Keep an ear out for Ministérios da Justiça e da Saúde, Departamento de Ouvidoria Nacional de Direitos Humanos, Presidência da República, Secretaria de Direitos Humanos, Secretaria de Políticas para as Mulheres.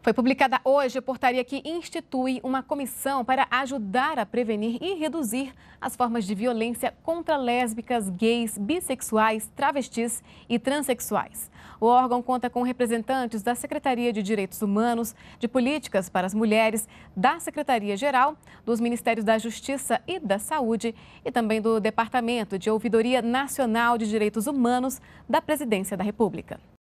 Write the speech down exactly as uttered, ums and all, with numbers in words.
Foi publicada hoje a portaria que institui uma comissão para ajudar a prevenir e reduzir as formas de violência contra lésbicas, gays, bissexuais, travestis e transexuais. O órgão conta com representantes da Secretaria de Direitos Humanos, de Políticas para as Mulheres, da Secretaria-Geral, dos Ministérios da Justiça e da Saúde e também do Departamento de Ouvidoria Nacional de Direitos Humanos da Presidência da República.